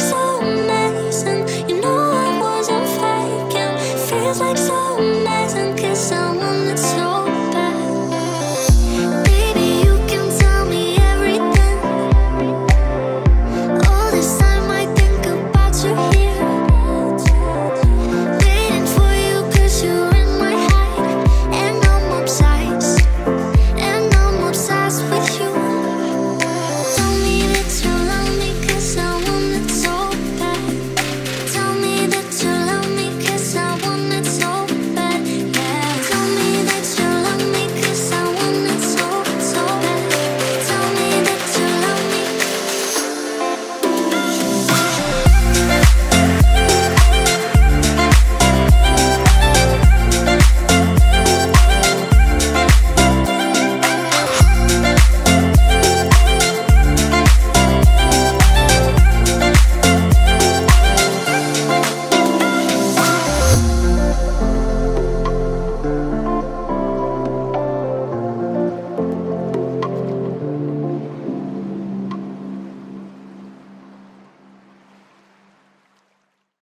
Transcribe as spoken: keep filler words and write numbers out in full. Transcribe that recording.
so amazing, you know I wasn't faking. Feels like so amazing, 'cause I'm